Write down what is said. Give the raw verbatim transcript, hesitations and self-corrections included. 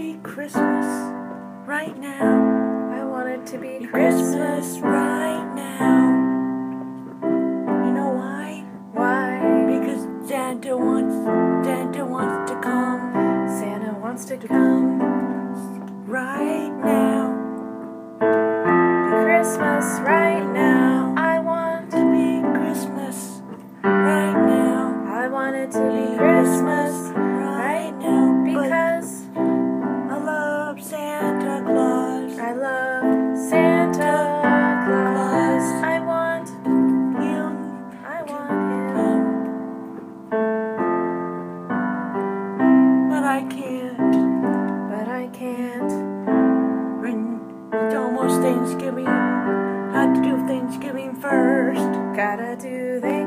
be Christmas right now. I want it to be Christmas right now. You know why? Why? Because Santa wants, Santa wants to come. Santa wants to come right now. Be Christmas right now. I want to be Christmas right now. I want it to be Christmas right now. Because I love Santa Claus. I love Santa Claus. I want him. I want him. But I can't. But I can't. When it's almost Thanksgiving, I have to do Thanksgiving first. Gotta do Thanksgiving.